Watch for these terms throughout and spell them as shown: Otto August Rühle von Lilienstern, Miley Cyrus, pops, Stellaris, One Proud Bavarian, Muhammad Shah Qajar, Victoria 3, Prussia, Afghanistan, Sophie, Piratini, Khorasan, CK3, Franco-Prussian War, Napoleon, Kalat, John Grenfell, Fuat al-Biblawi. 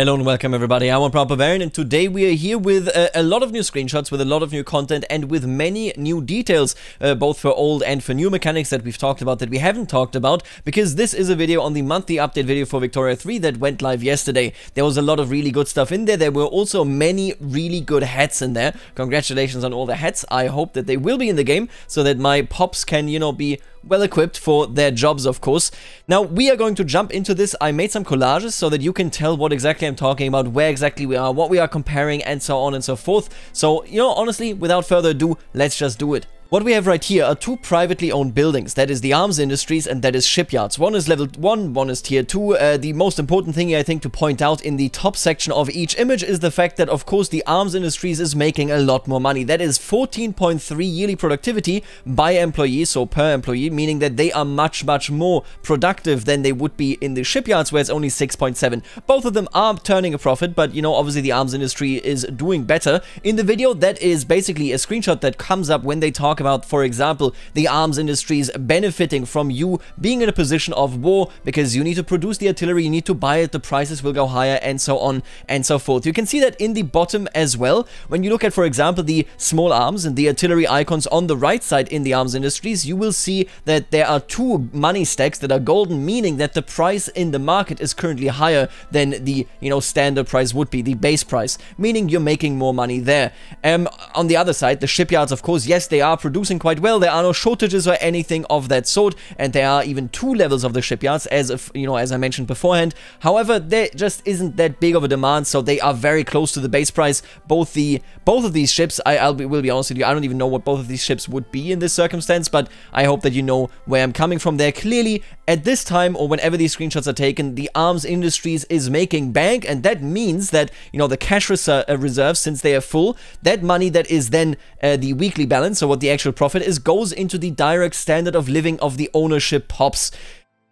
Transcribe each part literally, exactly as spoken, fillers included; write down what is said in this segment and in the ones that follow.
Hello and welcome everybody, I'm Proud Bavarian and today we are here with uh, a lot of new screenshots, with a lot of new content and with many new details, uh, both for old and for new mechanics that we've talked about, that we haven't talked about, because this is a video on the monthly update video for Victoria three that went live yesterday. There was a lot of really good stuff in there. There were also many really good hats in there. Congratulations on all the hats. I hope that they will be in the game so that my pops can, you know, be well equipped for their jobs, of course. Now we are going to jump into this. I made some collages so that you can tell what exactly I'm talking about, where exactly we are, what we are comparing, and so on and so forth. So, you know, honestly, without further ado, let's just do it. What we have right here are two privately owned buildings. That is the arms industries and that is shipyards. One is level one, one is tier two. Uh, the most important thing I think to point out in the top section of each image is the fact that, of course, the arms industries is making a lot more money. That is fourteen point three yearly productivity by employee, so per employee, meaning that they are much, much more productive than they would be in the shipyards, where it's only six point seven. Both of them are turning a profit, but, you know, obviously the arms industry is doing better. In the video, that is basically a screenshot that comes up when they talk about, for example, the arms industries benefiting from you being in a position of war, because you need to produce the artillery, you need to buy it, the prices will go higher, and so on and so forth. You can see that in the bottom as well. When you look at, for example, the small arms and the artillery icons on the right side in the arms industries, you will see that there are two money stacks that are golden, meaning that the price in the market is currently higher than the, you know, standard price would be, the base price, meaning you're making more money there. Um, on the other side, the shipyards, of course, yes, they are producing producing quite well. There are no shortages or anything of that sort, and there are even two levels of the shipyards, as if, you know, as I mentioned beforehand. However, there just isn't that big of a demand, so they are very close to the base price. Both the both of these ships, I I'll be, will be honest with you, I don't even know what both of these ships would be in this circumstance, but I hope that you know where I'm coming from there. Clearly, at this time, or whenever these screenshots are taken, the arms industries is making bank, and that means that, you know, the cash reser uh, reserves, since they are full, that money that is then uh, the weekly balance, so what the actual profit is, goes into the direct standard of living of the ownership pops.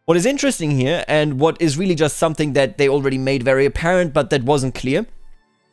What is interesting here, and what is really just something that they already made very apparent, but that wasn't clear,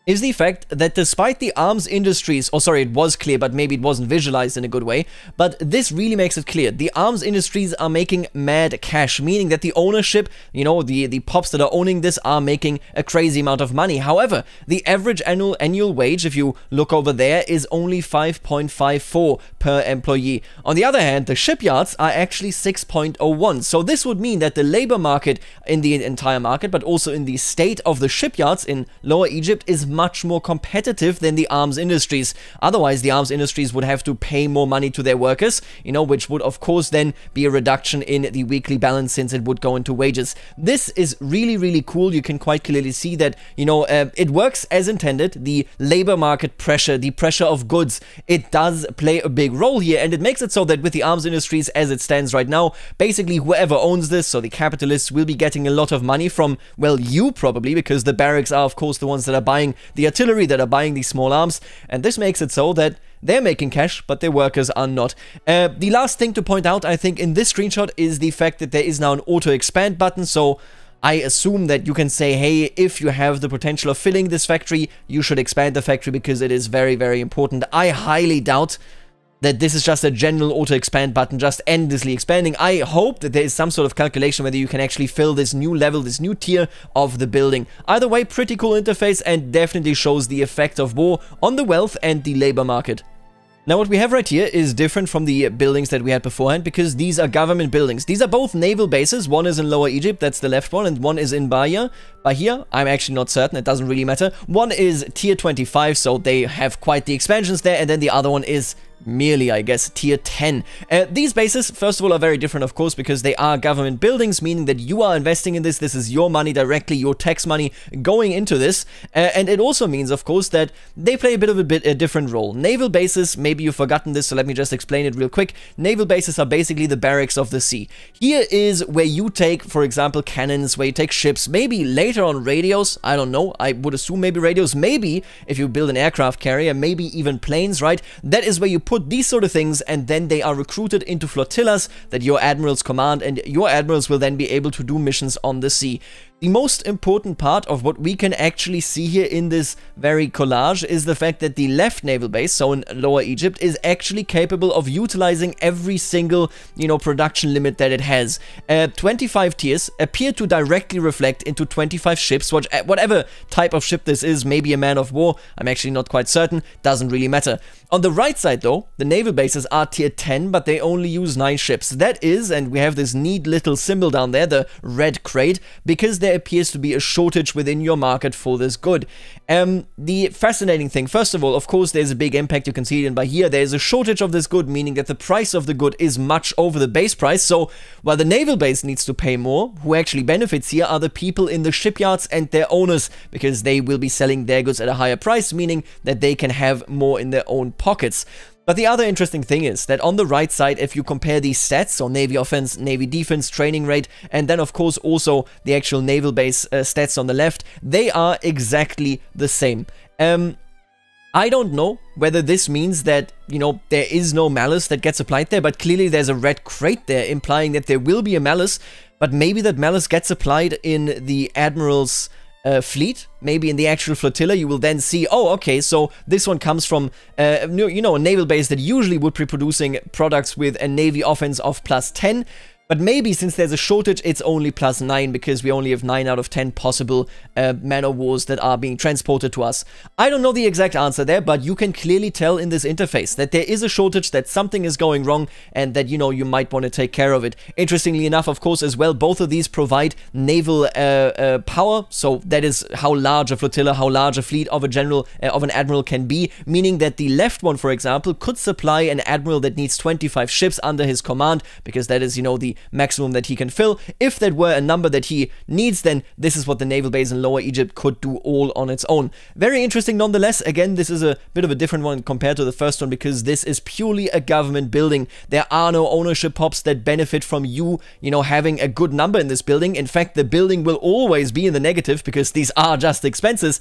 is the fact that despite the arms industries, or sorry, it was clear, but maybe it wasn't visualized in a good way, but this really makes it clear. The arms industries are making mad cash, meaning that the ownership, you know, the, the pops that are owning this are making a crazy amount of money. However, the average annual annual wage, if you look over there, is only five point five four per employee. On the other hand, the shipyards are actually six point oh one. So this would mean that the labor market in the entire market, but also in the state of the shipyards in Lower Egypt, is much more competitive than the arms industries. Otherwise, the arms industries would have to pay more money to their workers, you know, which would of course then be a reduction in the weekly balance, since it would go into wages. This is really, really cool. You can quite clearly see that, you know, uh, it works as intended. The labor market pressure, the pressure of goods, it does play a big role here, and it makes it so that with the arms industries as it stands right now, basically whoever owns this, so the capitalists, will be getting a lot of money from, well, you probably, because the barracks are of course the ones that are buying the artillery, that are buying these small arms, and this makes it so that they're making cash, but their workers are not. Uh, the last thing to point out, I think, in this screenshot is the fact that there is now an auto-expand button, so I assume that you can say, hey, if you have the potential of filling this factory, you should expand the factory, because it is very, very important. I highly doubt that this is just a general auto-expand button, just endlessly expanding. I hope that there is some sort of calculation whether you can actually fill this new level, this new tier of the building. Either way, pretty cool interface, and definitely shows the effect of war on the wealth and the labor market. Now what we have right here is different from the buildings that we had beforehand, because these are government buildings. These are both naval bases. One is in Lower Egypt, that's the left one, and one is in Bahia. Bahia, I'm actually not certain, it doesn't really matter. One is tier twenty-five, so they have quite the expansions there, and then the other one is merely, I guess, tier ten. Uh, these bases, first of all, are very different, of course, because they are government buildings, meaning that you are investing in this. This is your money directly, your tax money going into this. Uh, and it also means, of course, that they play a bit of a bit a different role. Naval bases, maybe you've forgotten this, so let me just explain it real quick. Naval bases are basically the barracks of the sea. Here is where you take, for example, cannons, where you take ships, maybe later on radios, I don't know, I would assume maybe radios, maybe if you build an aircraft carrier, maybe even planes, right? That is where you put these sort of things, and then they are recruited into flotillas that your admirals command, and your admirals will then be able to do missions on the sea. The most important part of what we can actually see here in this very collage is the fact that the left naval base, so in Lower Egypt, is actually capable of utilizing every single, you know, production limit that it has. Uh, twenty-five tiers appear to directly reflect into twenty-five ships, which, whatever type of ship this is, maybe a man of war, I'm actually not quite certain, doesn't really matter. On the right side though, the naval bases are tier ten, but they only use nine ships. That is, and we have this neat little symbol down there, the red crate, because there appears to be a shortage within your market for this good. Um, the fascinating thing, first of all, of course, there's a big impact, you can see it in by here, there's a shortage of this good, meaning that the price of the good is much over the base price, so while the naval base needs to pay more, who actually benefits here are the people in the shipyards and their owners, because they will be selling their goods at a higher price, meaning that they can have more in their own pockets. But the other interesting thing is that on the right side, if you compare these stats, so Navy offense, Navy defense, training rate, and then of course also the actual naval base uh, stats on the left, they are exactly the same. Um, I don't know whether this means that, you know, there is no malice that gets applied there, but clearly there's a red crate there implying that there will be a malice, but maybe that malice gets applied in the Admiral's Uh, fleet, maybe in the actual flotilla. You will then see, oh, okay, so this one comes from, uh, you know, a naval base that usually would be producing products with a Navy offense of plus ten, but maybe since there's a shortage, it's only plus nine, because we only have nine out of ten possible uh, man-o-wars that are being transported to us. I don't know the exact answer there, but you can clearly tell in this interface that there is a shortage, that something is going wrong, and that, you know, you might want to take care of it. Interestingly enough, of course, as well, both of these provide naval uh, uh, power, so that is how large a flotilla, how large a fleet of a general, uh, of an admiral can be, meaning that the left one, for example, could supply an admiral that needs twenty-five ships under his command, because that is, you know, the maximum that he can fill. If that were a number that he needs, then this is what the naval base in Lower Egypt could do all on its own. Very interesting nonetheless. Again, this is a bit of a different one compared to the first one, because this is purely a government building. There are no ownership hops that benefit from you, you know, having a good number in this building. In fact, the building will always be in the negative, because these are just expenses.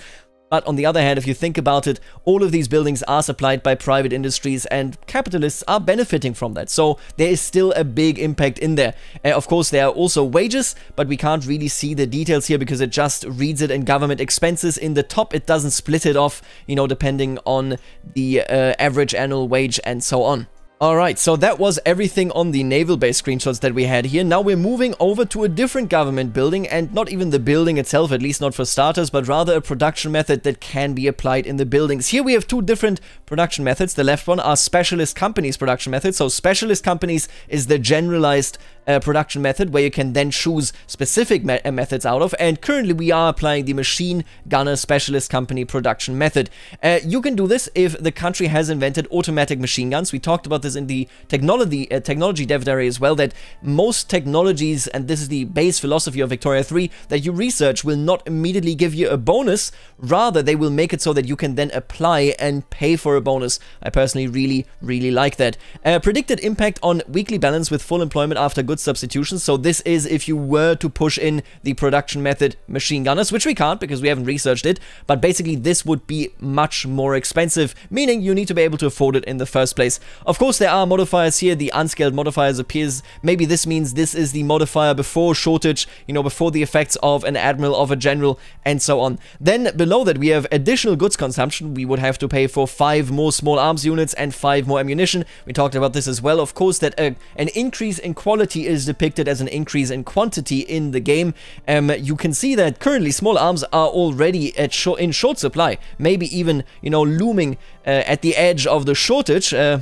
But on the other hand, if you think about it, all of these buildings are supplied by private industries, and capitalists are benefiting from that. So there is still a big impact in there. Uh, of course, there are also wages, but we can't really see the details here because it just reads it in government expenses. In the top, it doesn't split it off, you know, depending on the uh, average annual wage and so on. Alright, so that was everything on the naval base screenshots that we had here. Now we're moving over to a different government building, and not even the building itself, at least not for starters, but rather a production method that can be applied in the buildings. Here we have two different production methods. The left one are specialist companies production methods. So specialist companies is the generalized uh, production method where you can then choose specific me- methods out of, and currently we are applying the machine gunner specialist company production method. Uh, you can do this if the country has invented automatic machine guns. We talked about this in the technology uh, technology dev diary as well, that most technologies, and this is the base philosophy of Victoria three, that you research will not immediately give you a bonus, rather they will make it so that you can then apply and pay for a bonus. I personally really, really like that. Uh, predicted impact on weekly balance with full employment after good substitution. So this is if you were to push in the production method machine gunners, which we can't because we haven't researched it, but basically this would be much more expensive, meaning you need to be able to afford it in the first place. Of course, there are modifiers here. The unscaled modifiers appears. Maybe this means this is the modifier before shortage, you know, before the effects of an admiral, of a general, and so on. Then below that we have additional goods consumption. We would have to pay for five more small arms units and five more ammunition. We talked about this as well. Of course, that uh, an increase in quality is depicted as an increase in quantity in the game. Um, you can see that currently small arms are already at sh in short supply, maybe even, you know, looming uh, at the edge of the shortage. Uh,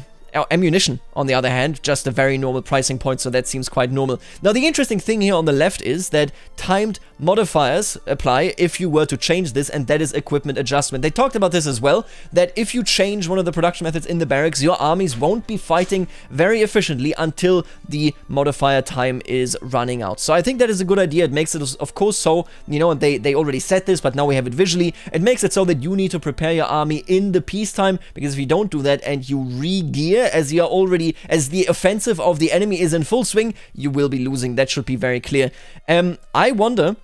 Ammunition, on the other hand, just a very normal pricing point, so that seems quite normal. Now, the interesting thing here on the left is that timed modifiers apply if you were to change this, and that is equipment adjustment. They talked about this as well, that if you change one of the production methods in the barracks, your armies won't be fighting very efficiently until the modifier time is running out. So I think that is a good idea. It makes it, of course, so, you know, and they, they already said this, but now we have it visually. It makes it so that you need to prepare your army in the peacetime, because if you don't do that and you re-gear, as you are already, as the offensive of the enemy is in full swing, you will be losing. That should be very clear. Um, I wonder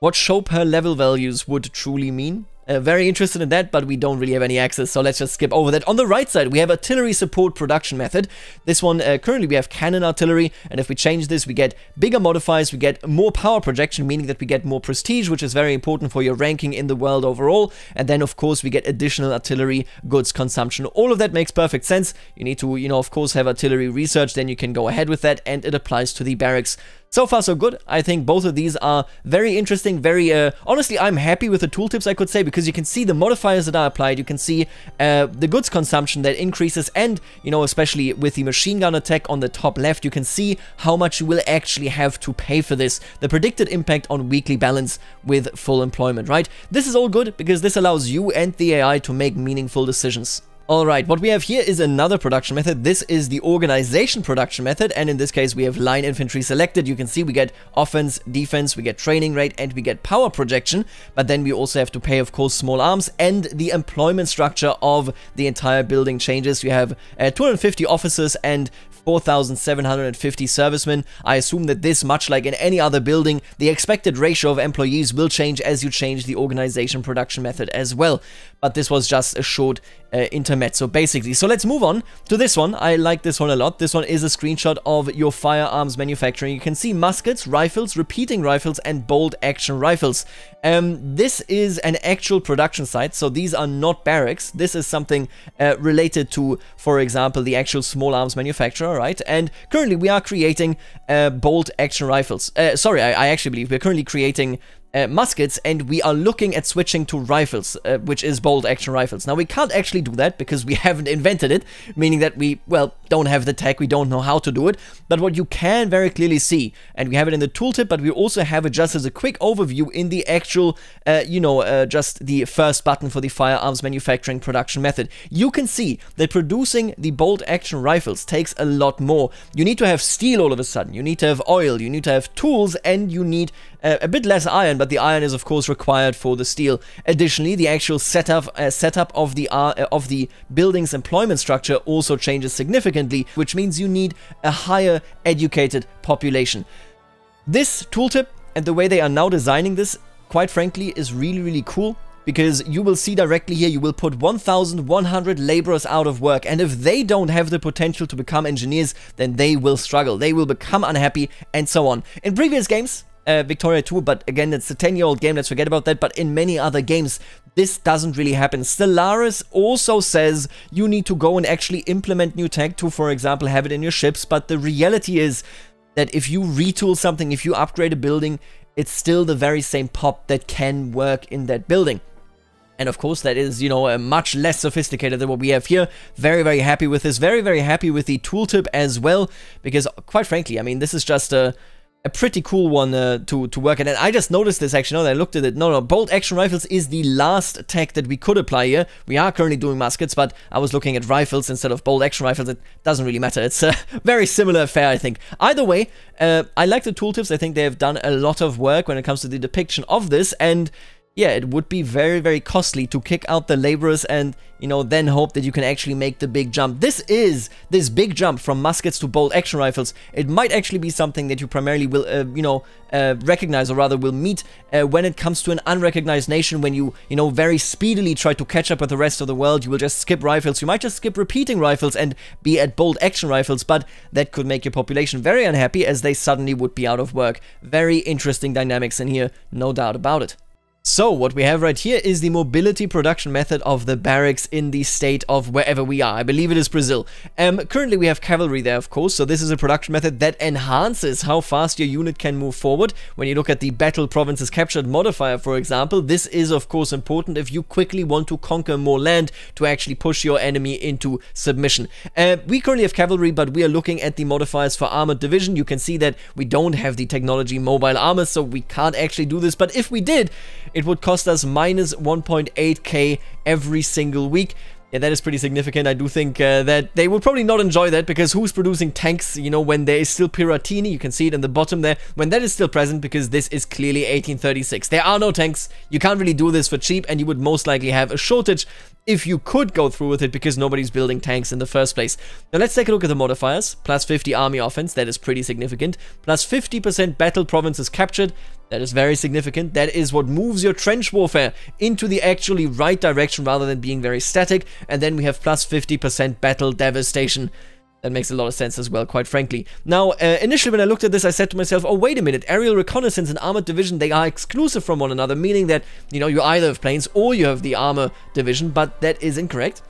what show per level values would truly mean. Uh, very interested in that, but we don't really have any access, so let's just skip over that. On the right side, we have artillery support production method. This one, uh, currently we have cannon artillery, and if we change this, we get bigger modifiers, we get more power projection, meaning that we get more prestige, which is very important for your ranking in the world overall. And then, of course, we get additional artillery goods consumption. All of that makes perfect sense. You need to, you know, of course, have artillery research, then you can go ahead with that, and it applies to the barracks. So far, so good. I think both of these are very interesting, very, uh, honestly, I'm happy with the tooltips, I could say, because you can see the modifiers that are applied, you can see uh, the goods consumption that increases, and, you know, especially with the machine gun attack on the top left, you can see how much you will actually have to pay for this. The predicted impact on weekly balance with full employment, right? This is all good, because this allows you and the A I to make meaningful decisions. Alright, what we have here is another production method. This is the organization production method, and in this case we have line infantry selected. You can see we get offense, defense, we get training rate, and we get power projection, but then we also have to pay, of course, small arms, and the employment structure of the entire building changes. You have uh, two hundred fifty officers and four thousand seven hundred fifty servicemen. I assume that this, much like in any other building, the expected ratio of employees will change as you change the organization production method as well. But this was just a short uh, intermezzo, basically. So let's move on to this one. I like this one a lot. This one is a screenshot of your firearms manufacturing. You can see muskets, rifles, repeating rifles, and bolt action rifles. Um, this is an actual production site, so these are not barracks. This is something uh, related to, for example, the actual small arms manufacturer, right? And currently we are creating uh, bolt action rifles. Uh, sorry, I, I actually believe we're currently creating Uh, muskets, and we are looking at switching to rifles, uh, which is bolt action rifles. Now, we can't actually do that because we haven't invented it, meaning that we, well, don't have the tech, we don't know how to do it. But what you can very clearly see, and we have it in the tooltip, but we also have it just as a quick overview in the actual, uh, you know, uh, just the first button for the firearms manufacturing production method. You can see that producing the bolt action rifles takes a lot more. You need to have steel all of a sudden, you need to have oil, you need to have tools, and you need uh, a bit less iron, but the iron is, of course, required for the steel. Additionally, the actual setup uh, setup of the uh, of the building's employment structure also changes significantly, which means you need a higher educated population. This tooltip and the way they are now designing this, quite frankly, is really, really cool, because you will see directly here, you will put one thousand one hundred laborers out of work, and if they don't have the potential to become engineers, then they will struggle, they will become unhappy, and so on. In previous games, Uh, Victoria two, but again, it's a ten year old game, let's forget about that, but in many other games, this doesn't really happen. Stellaris also says you need to go and actually implement new tech to, for example, have it in your ships, but the reality is that if you retool something, if you upgrade a building, it's still the very same pop that can work in that building. And of course, that is, you know, uh, much less sophisticated than what we have here. Very, very happy with this. Very, very happy with the tooltip as well, because quite frankly, I mean, this is just a A pretty cool one uh, to, to work at. And I just noticed this actually, now that I looked at it. No, no, bolt action rifles is the last tech that we could apply here. We are currently doing muskets, but I was looking at rifles instead of bolt action rifles. It doesn't really matter. It's a very similar affair, I think. Either way, uh, I like the tooltips. I think they have done a lot of work when it comes to the depiction of this. And yeah, it would be very, very costly to kick out the laborers and, you know, then hope that you can actually make the big jump. This is this big jump from muskets to bolt action rifles. It might actually be something that you primarily will, uh, you know, uh, recognize, or rather will meet uh, when it comes to an unrecognized nation, when you, you know, very speedily try to catch up with the rest of the world. You will just skip rifles. You might just skip repeating rifles and be at bolt action rifles, but that could make your population very unhappy, as they suddenly would be out of work. Very interesting dynamics in here, no doubt about it. So what we have right here is the mobility production method of the barracks in the state of wherever we are. I believe it is Brazil. Um, currently we have cavalry there, of course, so this is a production method that enhances how fast your unit can move forward. When you look at the battle provinces captured modifier, for example, this is of course important if you quickly want to conquer more land to actually push your enemy into submission. Uh, we currently have cavalry, but we are looking at the modifiers for armored division. You can see that we don't have the technology mobile armor, so we can't actually do this, but if we did, it would cost us minus one point eight K every single week. Yeah, that is pretty significant. I do think uh, that they will probably not enjoy that, because who's producing tanks, you know, when there is still Piratini? You can see it in the bottom there, when that is still present, because this is clearly eighteen thirty-six. There are no tanks. You can't really do this for cheap, and you would most likely have a shortage if you could go through with it, because nobody's building tanks in the first place. Now let's take a look at the modifiers. Plus fifty army offense, that is pretty significant. Plus fifty percent battle provinces captured. That is very significant. That is what moves your trench warfare into the actually right direction rather than being very static. And then we have plus fifty percent battle devastation. That makes a lot of sense as well, quite frankly. Now, uh, initially when I looked at this, I said to myself, oh, wait a minute, aerial reconnaissance and armored division, they are exclusive from one another, meaning that, you know, you either have planes or you have the armor division, but that is incorrect.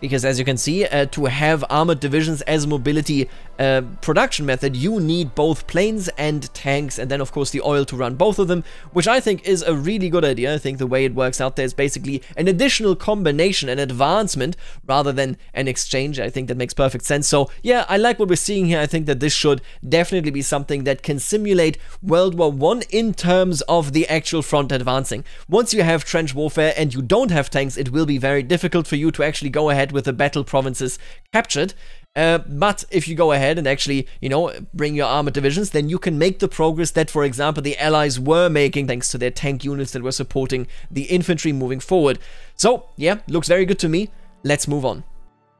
Because as you can see, uh, to have armored divisions as a mobility uh, production method, you need both planes and tanks, and then of course the oil to run both of them, which I think is a really good idea. I think the way it works out there is basically an additional combination, an advancement, rather than an exchange. I think that makes perfect sense. So yeah, I like what we're seeing here. I think that this should definitely be something that can simulate World War One in terms of the actual front advancing. Once you have trench warfare and you don't have tanks, it will be very difficult for you to actually go ahead with the battle provinces captured, uh, but if you go ahead and actually, you know, bring your armored divisions, then you can make the progress that, for example, the Allies were making thanks to their tank units that were supporting the infantry moving forward. So yeah, looks very good to me. Let's move on.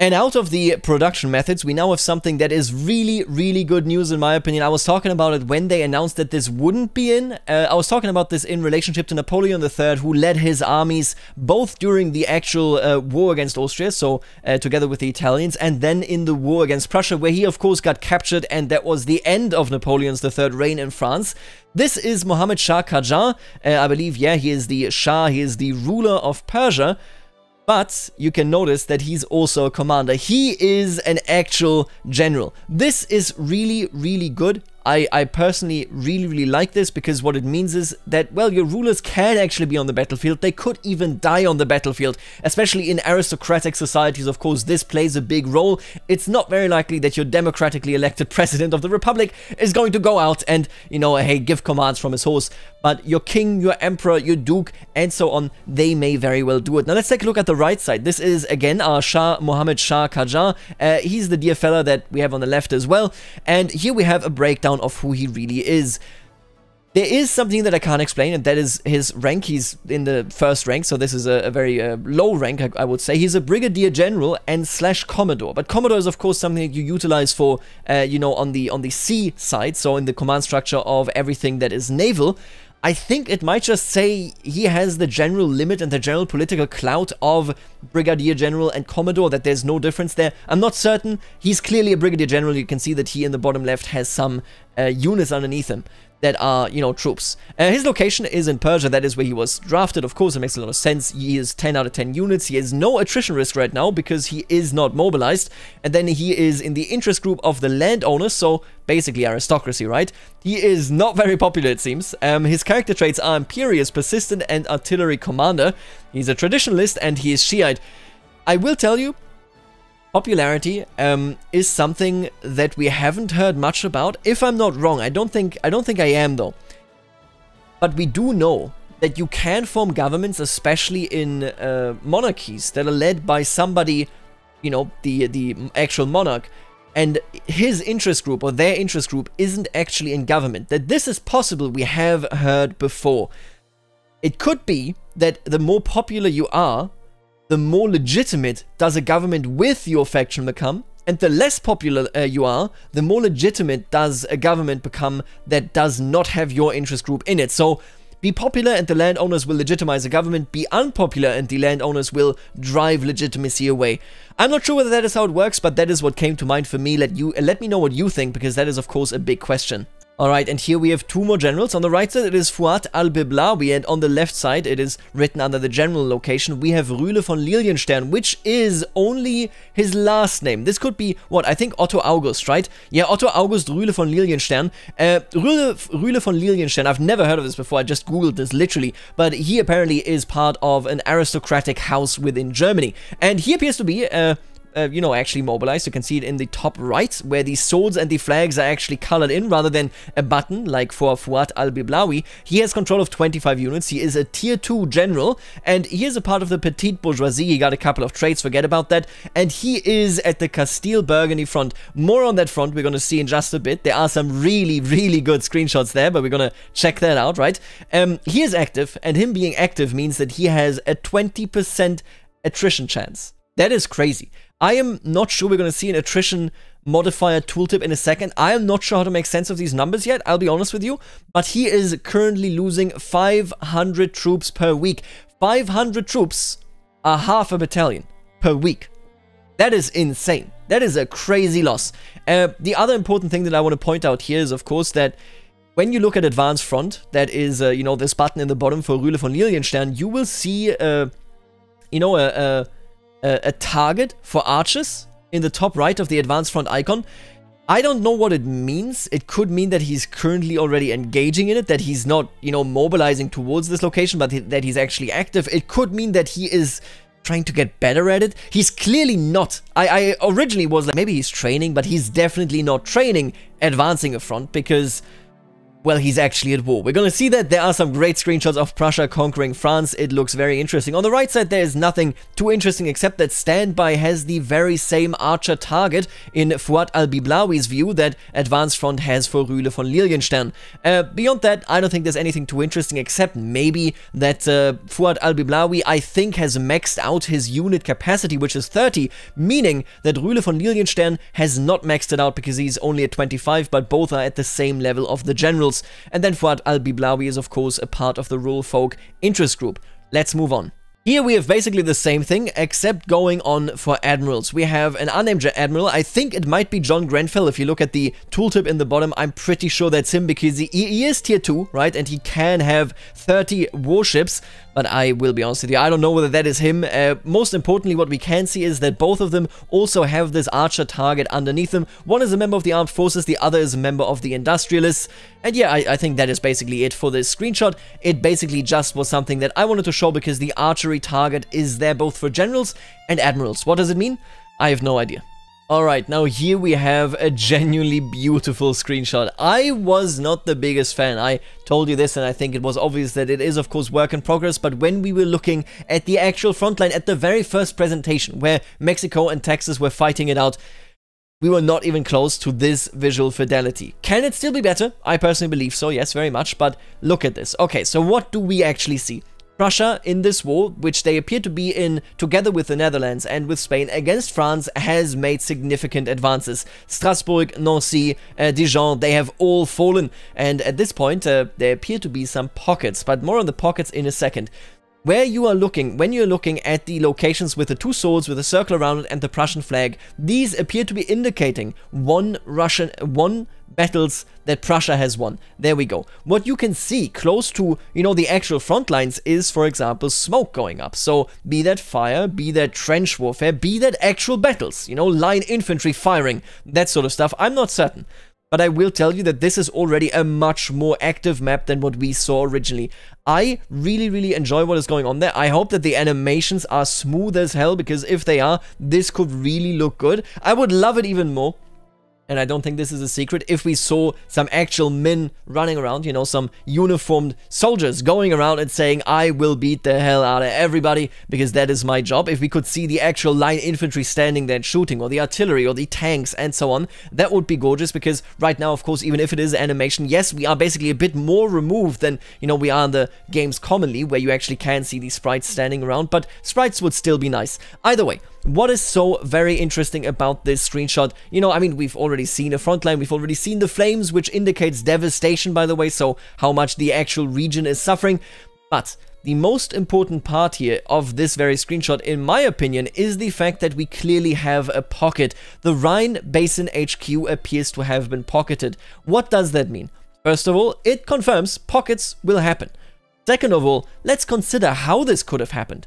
And out of the production methods, we now have something that is really, really good news in my opinion. I was talking about it when they announced that this wouldn't be in. Uh, I was talking about this in relationship to Napoleon the Third, who led his armies both during the actual uh, war against Austria, so uh, together with the Italians, and then in the war against Prussia, where he of course got captured, and that was the end of Napoleon the Third's reign in France. This is Muhammad Shah Qajar. Uh, I believe, yeah, he is the Shah, he is the ruler of Persia. But you can notice that he's also a commander. He is an actual general. This is really, really good. I, I personally really, really like this because what it means is that, well, your rulers can actually be on the battlefield. They could even die on the battlefield, especially in aristocratic societies. Of course, this plays a big role. It's not very likely that your democratically elected president of the republic is going to go out and, you know, hey, give commands from his horse. But your king, your emperor, your duke, and so on, they may very well do it. Now, let's take a look at the right side. This is, again, our Shah, Muhammad Shah Qajar. Uh, he's the dear fella that we have on the left as well. And here we have a breakdown of who he really is. There is something that I can't explain, and that is his rank. He's in the first rank, so this is a, a very uh, low rank, I, I would say. He's a brigadier general and slash commodore, but commodore is of course something that you utilize for, uh, you know, on the on the sea side, so in the command structure of everything that is naval. I think it might just say he has the general limit and the general political clout of brigadier general and commodore, that there's no difference there. I'm not certain. He's clearly a brigadier general. You can see that he in the bottom left has some uh, units underneath him that are, you know, troops. Uh, his location is in Persia. That is where he was drafted. Of course, it makes a lot of sense. He is ten out of ten units. He has no attrition risk right now because he is not mobilized. And then he is in the interest group of the landowners, so basically aristocracy, right? He is not very popular, it seems. Um, his character traits are imperious, persistent, and artillery commander. He's a traditionalist, and he is Shiite. I will tell you, popularity um, is something that we haven't heard much about. If I'm not wrong, I don't think I don't think I am though. But we do know that you can form governments, especially in uh, monarchies that are led by somebody, you know, the the actual monarch, and his interest group or their interest group isn't actually in government. That this is possible, we have heard before. It could be that the more popular you are, the more legitimate does a government with your faction become, and the less popular uh, you are, the more legitimate does a government become that does not have your interest group in it. So be popular and the landowners will legitimize a government, be unpopular and the landowners will drive legitimacy away. I'm not sure whether that is how it works, but that is what came to mind for me. Let you uh, let me know what you think, because that is of course a big question. Alright, and here we have two more generals. On the right side, it is Fuat al-Biblawi, and on the left side, it is written under the general location, we have Rühle von Lilienstern, which is only his last name. This could be, what, I think Otto August, right? Yeah, Otto August Rühle von Lilienstern. Uh, Rühle, Rühle von Lilienstern, I've never heard of this before, I just googled this literally, but he apparently is part of an aristocratic house within Germany. And he appears to be... Uh, Uh, you know, actually mobilized. You can see it in the top right, where the swords and the flags are actually colored in rather than a button like for Fuat al-Biblawi. He has control of twenty-five units. He is a tier two general, and he is a part of the petite bourgeoisie. He got a couple of traits, forget about that. And he is at the Castile-Burgundy front. More on that front we're going to see in just a bit. There are some really, really good screenshots there, but we're going to check that out, right? Um, he is active, and him being active means that he has a twenty percent attrition chance. That is crazy. I am not sure we're going to see an attrition modifier tooltip in a second. I am not sure how to make sense of these numbers yet, I'll be honest with you, but he is currently losing five hundred troops per week. five hundred troops are half a battalion per week. That is insane. That is a crazy loss. Uh, the other important thing that I want to point out here is, of course, that when you look at Advanced Front, that is, uh, you know, this button in the bottom for Rühle von Lilienstern, you will see, uh, you know, a... a a target for archers in the top right of the Advanced Front icon. I don't know what it means. It could mean that he's currently already engaging in it, that he's not, you know, mobilizing towards this location, but that he's actually active. It could mean that he is trying to get better at it. He's clearly not. I, I originally was like, maybe he's training, but he's definitely not training advancing a front because, well, he's actually at war. We're going to see that. There are some great screenshots of Prussia conquering France. It looks very interesting. On the right side, there is nothing too interesting except that Standby has the very same archer target in Fuat al-Biblawi's view that Advanced Front has for Rühle von Lilienstern. Uh, beyond that, I don't think there's anything too interesting except maybe that uh, Fuat al-Biblawi, I think, has maxed out his unit capacity, which is thirty, meaning that Rühle von Lilienstern has not maxed it out because he's only at twenty-five, but both are at the same level of the general. And then Fuat al-Biblawi is, of course, a part of the rural folk interest group. Let's move on. Here we have basically the same thing, except going on for admirals. We have an unnamed admiral. I think it might be John Grenfell. If you look at the tooltip in the bottom, I'm pretty sure that's him because he, he is tier two, right? And he can have thirty warships. But I will be honest with you, I don't know whether that is him. Uh, most importantly, what we can see is that both of them also have this archer target underneath them. One is a member of the armed forces, the other is a member of the industrialists. And yeah, I, I think that is basically it for this screenshot. It basically just was something that I wanted to show because the archery target is there both for generals and admirals. What does it mean? I have no idea. Alright, now here we have a genuinely beautiful screenshot. I was not the biggest fan. I told you this and I think it was obvious that it is, of course, work in progress, but when we were looking at the actual front line at the very first presentation where Mexico and Texas were fighting it out, we were not even close to this visual fidelity. Can it still be better? I personally believe so, yes, very much, but look at this. Okay, so what do we actually see? Prussia in this war, which they appear to be in together with the Netherlands and with Spain against France, has made significant advances. Strasbourg, Nancy, uh, Dijon, they have all fallen. And at this point, uh, there appear to be some pockets, but more on the pockets in a second. Where you are looking, when you're looking at the locations with the two swords, with a circle around it and the Prussian flag, these appear to be indicating one Russian, one battles that Prussia has won. There we go. What you can see close to, you know, the actual front lines is, for example, smoke going up. So be that fire, be that trench warfare, be that actual battles, you know, line infantry firing, that sort of stuff. I'm not certain. But I will tell you that this is already a much more active map than what we saw originally. I really, really enjoy what is going on there. I hope that the animations are smooth as hell, because if they are, this could really look good. I would love it even more, and I don't think this is a secret, if we saw some actual men running around, you know, some uniformed soldiers going around and saying, I will beat the hell out of everybody, because that is my job. If we could see the actual line infantry standing there and shooting, or the artillery, or the tanks, and so on, that would be gorgeous, because right now, of course, even if it is animation, yes, we are basically a bit more removed than, you know, we are in the games commonly, where you actually can see these sprites standing around, but sprites would still be nice. Either way, what is so very interesting about this screenshot? You know, I mean, we've already seen a front line, we've already seen the flames, which indicates devastation, by the way, so how much the actual region is suffering. But the most important part here of this very screenshot, in my opinion, is the fact that we clearly have a pocket. The Rhine Basin H Q appears to have been pocketed. What does that mean? First of all, it confirms pockets will happen. Second of all, let's consider how this could have happened.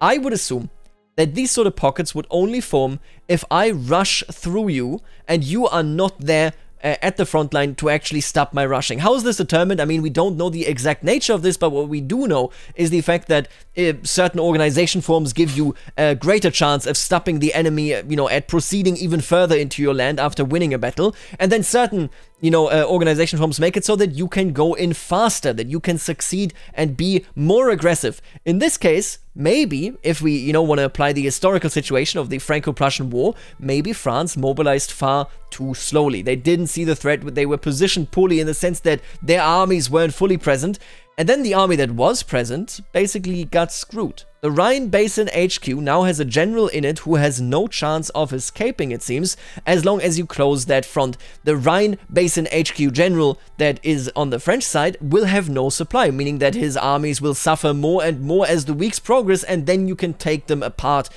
I would assume that these sort of pockets would only form if I rush through you and you are not there uh, at the front line to actually stop my rushing. How is this determined? I mean, we don't know the exact nature of this, but what we do know is the fact that uh, certain organization forms give you a greater chance of stopping the enemy, uh, you know, at proceeding even further into your land after winning a battle. And then certain, you know, uh, organization forms make it so that you can go in faster, that you can succeed and be more aggressive. In this case, maybe, if we, you know, want to apply the historical situation of the Franco-Prussian War, maybe France mobilized far too slowly. They didn't see the threat, but they were positioned poorly in the sense that their armies weren't fully present, And then the army that was present basically got screwed. The Rhine Basin H Q now has a general in it who has no chance of escaping, it seems, as long as you close that front. The Rhine Basin H Q general that is on the French side will have no supply, meaning that his armies will suffer more and more as the weeks progress, and then you can take them apart.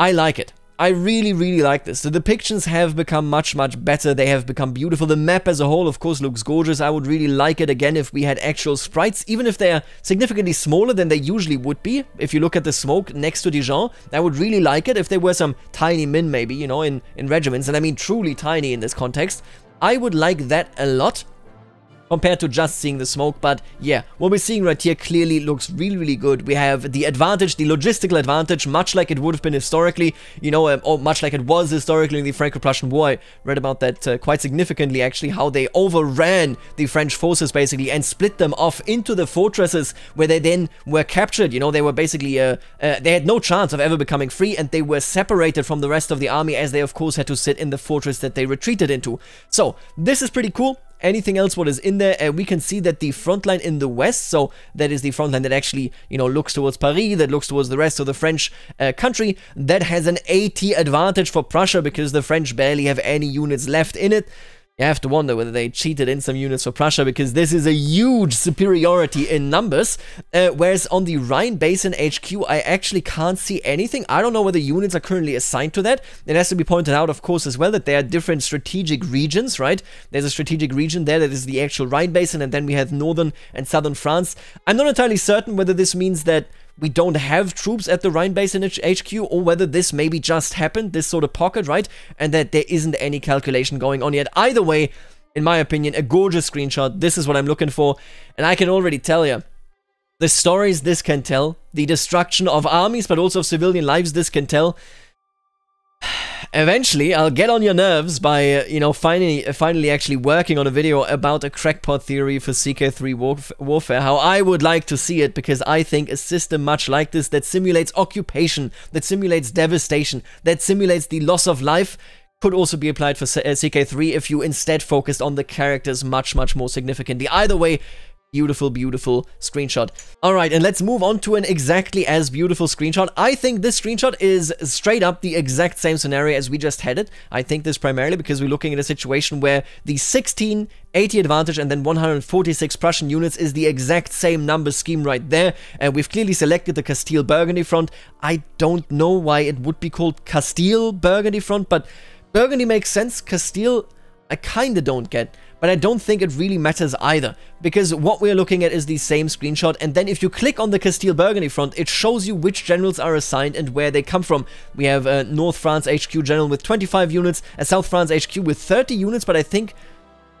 I like it. I really, really like this. The depictions have become much, much better. They have become beautiful. The map as a whole, of course, looks gorgeous. I would really like it again if we had actual sprites, even if they are significantly smaller than they usually would be. If you look at the smoke next to Dijon, I would really like it if there were some tiny min, maybe, you know, in, in regiments. And I mean truly tiny in this context. I would like that a lot compared to just seeing the smoke, but yeah, what we're seeing right here clearly looks really, really good. We have the advantage, the logistical advantage, much like it would have been historically, you know, um, or much like it was historically in the Franco-Prussian War. I read about that uh, quite significantly, actually, how they overran the French forces, basically, and split them off into the fortresses where they then were captured. You know, they were basically, uh, uh, they had no chance of ever becoming free, and they were separated from the rest of the army, as they, of course, had to sit in the fortress that they retreated into. So, this is pretty cool. Anything else what is in there, uh, we can see that the front line in the west, so that is the front line that actually, you know, looks towards Paris, that looks towards the rest of the French uh, country, that has an eighty advantage for Prussia because the French barely have any units left in it. You have to wonder whether they cheated in some units for Prussia, because this is a huge superiority in numbers, uh, whereas on the Rhine Basin H Q, I actually can't see anything. I don't know whether units are currently assigned to that. It has to be pointed out, of course, as well, that there are different strategic regions, right? There's a strategic region there that is the actual Rhine Basin, and then we have northern and southern France. I'm not entirely certain whether this means that we don't have troops at the Rhine Basin H Q, or whether this maybe just happened, this sort of pocket, right? And that there isn't any calculation going on yet. Either way, in my opinion, a gorgeous screenshot. This is what I'm looking for. And I can already tell you, the stories this can tell, the destruction of armies, but also of civilian lives this can tell. Eventually, I'll get on your nerves by, uh, you know, finally uh, finally actually working on a video about a crackpot theory for C K three warf warfare, how I would like to see it, because I think a system much like this that simulates occupation, that simulates devastation, that simulates the loss of life, could also be applied for C K three if you instead focused on the characters much, much more significantly. Either way, beautiful, beautiful screenshot. All right, and let's move on to an exactly as beautiful screenshot. I think this screenshot is straight up the exact same scenario as we just had it. I think this primarily because we're looking at a situation where the sixteen eighty advantage and then one hundred forty-six Prussian units is the exact same number scheme right there. And we've clearly selected the Castile-Burgundy front. I don't know why it would be called Castile-Burgundy front, but Burgundy makes sense. Castile, I kinda don't get. But I don't think it really matters either, because what we're looking at is the same screenshot, and then if you click on the Castile-Burgundy front, it shows you which generals are assigned and where they come from. We have a North France H Q general with twenty-five units, a South France H Q with thirty units, but I think...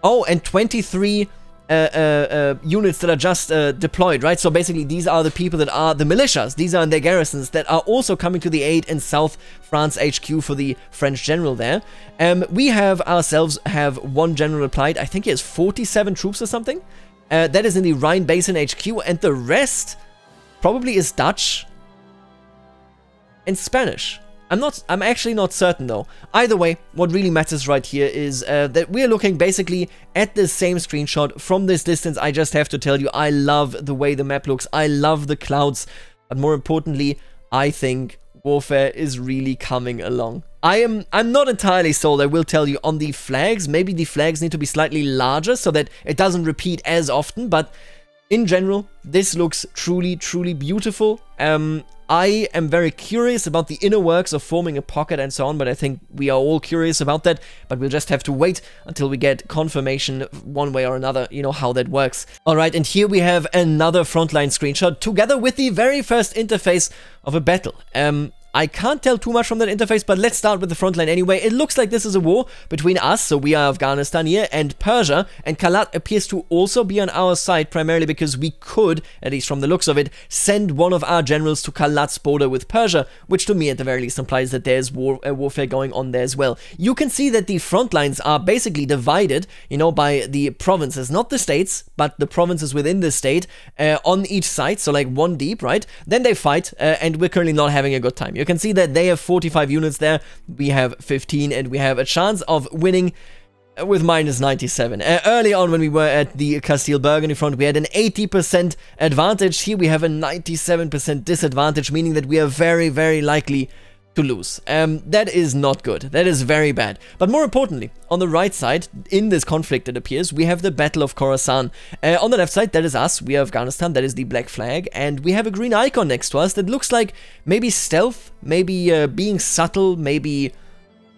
Oh, and twenty-three uh, uh, uh, units that are just uh, deployed, right? So basically these are the people that are the militias, these are in their garrisons, that are also coming to the aid in South France H Q for the French general there. Um, we have ourselves have one general applied. I think he has forty-seven troops or something. Uh, that is in the Rhine Basin H Q, and the rest probably is Dutch and Spanish. I'm not, I'm actually not certain though. Either way, what really matters right here is uh, that we're looking basically at the same screenshot from this distance. I just have to tell you, I love the way the map looks. I love the clouds, but more importantly, I think warfare is really coming along. I am, I'm not entirely sold, I will tell you, on the flags. Maybe the flags need to be slightly larger so that it doesn't repeat as often, but in general, this looks truly, truly beautiful. Um, I am very curious about the inner works of forming a pocket and so on, but I think we are all curious about that, but we'll just have to wait until we get confirmation one way or another, you know, how that works. All right, and here we have another frontline screenshot together with the very first interface of a battle. Um, I can't tell too much from that interface, but let's start with the front line anyway. It looks like this is a war between us, so we are Afghanistan here, and Persia, and Kalat appears to also be on our side, primarily because we could, at least from the looks of it, send one of our generals to Kalat's border with Persia, which to me at the very least implies that there's war, uh, warfare going on there as well. You can see that the front lines are basically divided, you know, by the provinces, not the states, but the provinces within the state, uh, on each side, so like one deep, right? Then they fight, uh, and we're currently not having a good time. You can see that they have forty-five units there, we have fifteen, and we have a chance of winning with minus ninety-seven. Uh, early on, when we were at the Castile-Burgundy front, we had an eighty percent advantage. Here we have a ninety-seven percent disadvantage, meaning that we are very, very likely to lose. Um, that is not good. That is very bad. But more importantly, on the right side, in this conflict, it appears, we have the Battle of Khorasan. Uh, on the left side, that is us. We are Afghanistan. That is the black flag. And we have a green icon next to us that looks like maybe stealth, maybe uh, being subtle, maybe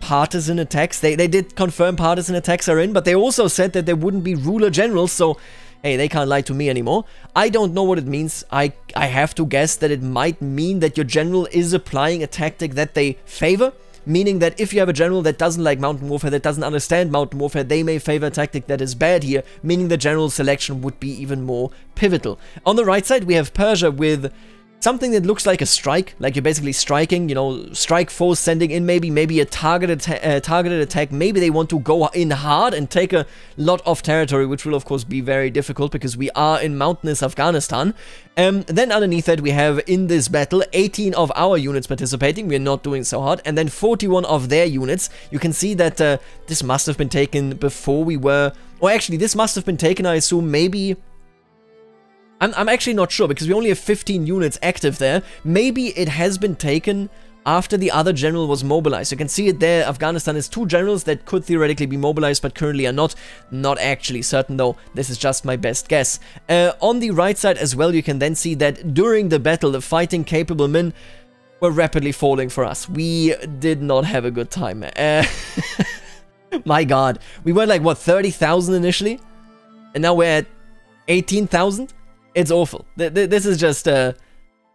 partisan attacks. They, they did confirm partisan attacks are in, but they also said that there wouldn't be ruler generals, so hey, they can't lie to me anymore. I don't know what it means. I, I have to guess that it might mean that your general is applying a tactic that they favor, meaning that if you have a general that doesn't like mountain warfare, that doesn't understand mountain warfare, they may favor a tactic that is bad here, meaning the general selection would be even more pivotal. On the right side, we have Persia with something that looks like a strike, like you're basically striking, you know, strike force sending in maybe, maybe a targeted uh, targeted attack. Maybe they want to go in hard and take a lot of territory, which will of course be very difficult because we are in mountainous Afghanistan. Um, then underneath that we have in this battle eighteen of our units participating. We're not doing so hard, and then forty-one of their units. You can see that uh, this must have been taken before we were, or actually this must have been taken, I assume, maybe. I'm, I'm actually not sure because we only have fifteen units active there. Maybe it has been taken after the other general was mobilized. You can see it there. Afghanistan has two generals that could theoretically be mobilized but currently are not. Not actually certain though. This is just my best guess. Uh, on the right side as well, you can then see that during the battle, the fighting capable men were rapidly falling for us. We did not have a good time. Uh, my God. We were like, what, thirty thousand initially? And now we're at eighteen thousand? It's awful. This is just uh,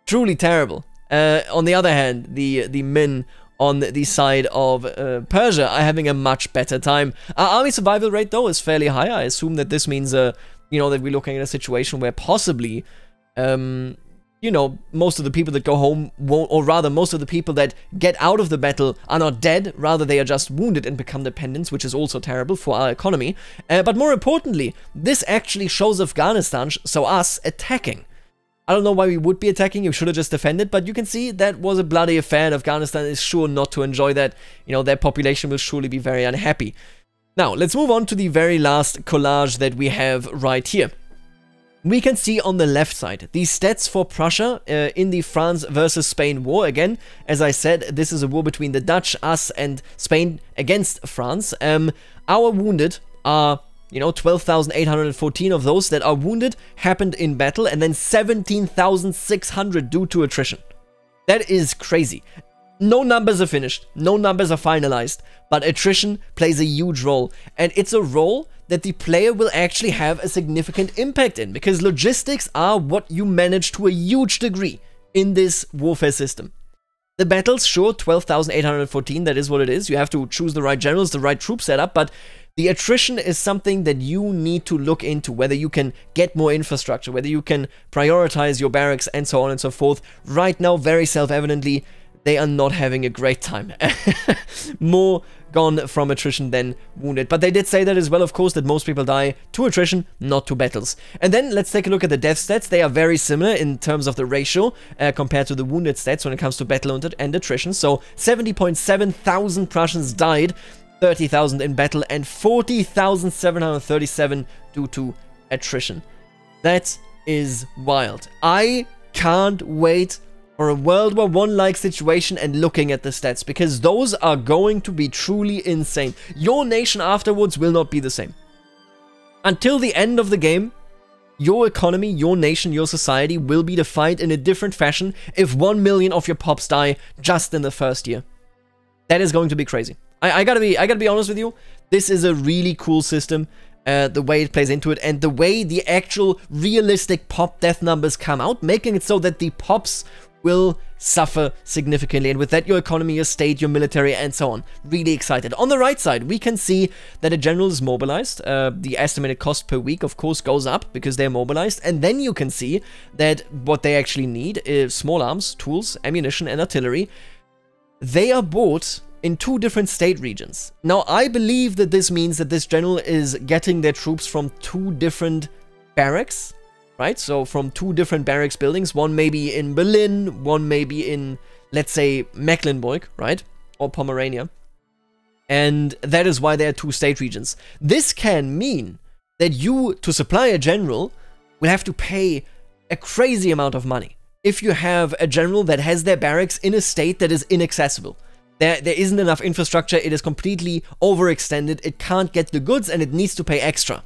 truly terrible. Uh, on the other hand, the the men on the side of uh, Persia are having a much better time. Our army survival rate, though, is fairly high. I assume that this means, uh, you know, that we're looking at a situation where possibly, um, you know, most of the people that go home won't, or rather, most of the people that get out of the battle are not dead. Rather, they are just wounded and become dependents, which is also terrible for our economy. Uh, but more importantly, this actually shows Afghanistan, so us, attacking. I don't know why we would be attacking. You should have just defended, but you can see that was a bloody affair, and Afghanistan is sure not to enjoy that. You know, their population will surely be very unhappy. Now, let's move on to the very last collage that we have right here. We can see on the left side the stats for Prussia uh, in the France versus Spain war. Again, as I said, this is a war between the Dutch, us, and Spain against France. Um, our wounded are, you know, twelve thousand eight hundred fourteen of those that are wounded happened in battle, and then seventeen thousand six hundred due to attrition. That is crazy. No numbers are finished, no numbers are finalized, but attrition plays a huge role, and it's a role that the player will actually have a significant impact in, because logistics are what you manage to a huge degree in this warfare system. The battles, sure, twelve thousand eight hundred fourteen, that is what it is. You have to choose the right generals, the right troop setup, but the attrition is something that you need to look into, whether you can get more infrastructure, whether you can prioritize your barracks, and so on and so forth. Right now, very self-evidently, they are not having a great time. More gone from attrition than wounded. But they did say that as well, of course, that most people die to attrition, not to battles. And then let's take a look at the death stats. They are very similar in terms of the ratio uh, compared to the wounded stats when it comes to battle and attrition. So seventy point seven thousand Prussians died, thirty thousand in battle, and forty thousand seven hundred thirty-seven due to attrition. That is wild. I can't wait for a World War One-like situation and looking at the stats, because those are going to be truly insane. Your nation afterwards will not be the same. Until the end of the game, your economy, your nation, your society will be defined in a different fashion if one million of your pops die just in the first year. That is going to be crazy. I, I gotta be, I gotta be honest with you, this is a really cool system. Uh, the way it plays into it and the way the actual realistic pop death numbers come out, making it so that the pops will suffer significantly, and with that your economy, your state, your military, and so on. Really excited. On the right side, we can see that a general is mobilized. Uh, the estimated cost per week, of course, goes up because they're mobilized, and then you can see that what they actually need is small arms, tools, ammunition, and artillery. They are bought in two different state regions. Now, I believe that this means that this general is getting their troops from two different barracks, right? So from two different barracks buildings, one maybe in Berlin, one maybe in, let's say, Mecklenburg, right? Or Pomerania. and that is why there are two state regions. This can mean that you, to supply a general, will have to pay a crazy amount of money if you have a general that has their barracks in a state that is inaccessible. There, there isn't enough infrastructure, it is completely overextended, it can't get the goods and it needs to pay extra.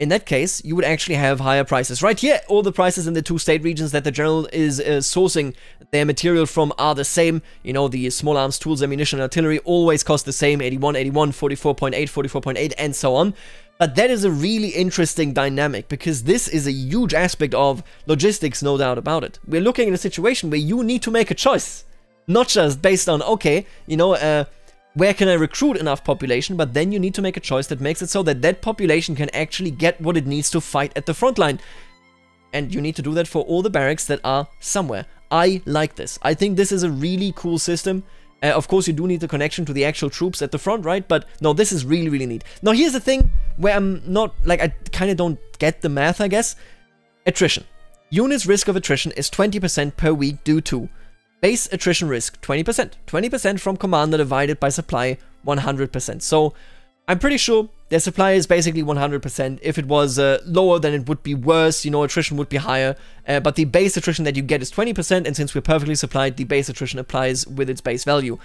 In that case, you would actually have higher prices. Right here, all the prices in the two state regions that the general is uh, sourcing their material from are the same. You know, the small arms, tools, ammunition, artillery always cost the same, eighty-one, eighty-one, forty-four point eight, forty-four point eight, and so on. But that is a really interesting dynamic, because this is a huge aspect of logistics, no doubt about it. We're looking at a situation where you need to make a choice. Not just based on, okay, you know, uh, where can I recruit enough population? But then you need to make a choice that makes it so that that population can actually get what it needs to fight at the front line. And you need to do that for all the barracks that are somewhere. I like this. I think this is a really cool system. Uh, of course, you do need the connection to the actual troops at the front, right? But no, this is really, really neat. Now, here's the thing where I'm not, like, I kind of don't get the math, I guess. Attrition. Units risk of attrition is twenty percent per week due to base attrition risk, twenty percent. twenty percent from commander divided by supply, one hundred percent. So, I'm pretty sure their supply is basically one hundred percent. If it was uh, lower, then it would be worse. You know, attrition would be higher. Uh, but the base attrition that you get is twenty percent. And since we're perfectly supplied, the base attrition applies with its base value.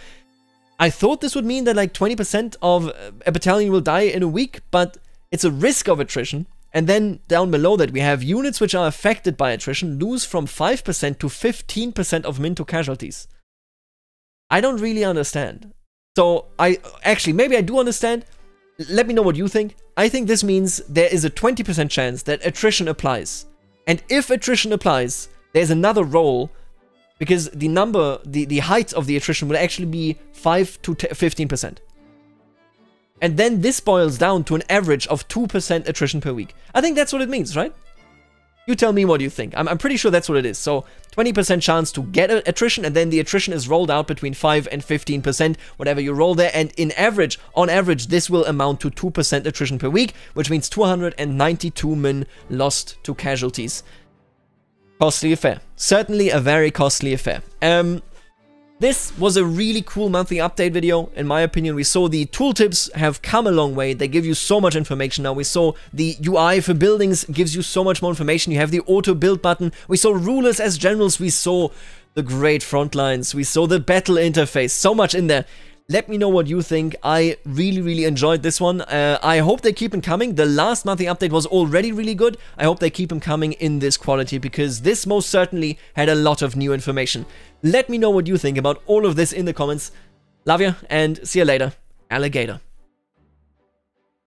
I thought this would mean that like twenty percent of a battalion will die in a week, but it's a risk of attrition. And then down below that, we have units which are affected by attrition lose from five percent to fifteen percent of Minto casualties. I don't really understand. So I actually, maybe I do understand. Let me know what you think. I think this means there is a twenty percent chance that attrition applies. And if attrition applies, there's another roll, because the number, the, the height of the attrition will actually be five to fifteen percent. And then this boils down to an average of two percent attrition per week. I think that's what it means, right? You tell me what you think. I'm, I'm pretty sure that's what it is. So twenty percent chance to get attrition, and then the attrition is rolled out between five and fifteen percent, whatever you roll there. And in average, on average, this will amount to two percent attrition per week, which means two hundred ninety-two men lost to casualties. Costly affair. Certainly a very costly affair. Um... This was a really cool monthly update video. In my opinion, we saw the tooltips have come a long way. They give you so much information now. We saw the U I for buildings gives you so much more information. You have the auto build button. We saw rulers as generals. We saw the great front lines. We saw the battle interface. So much in there. Let me know what you think. I really, really enjoyed this one. Uh, I hope they keep them coming. The last monthly update was already really good. I hope they keep them coming in this quality, because this most certainly had a lot of new information. Let me know what you think about all of this in the comments. Love you, and see you later, alligator.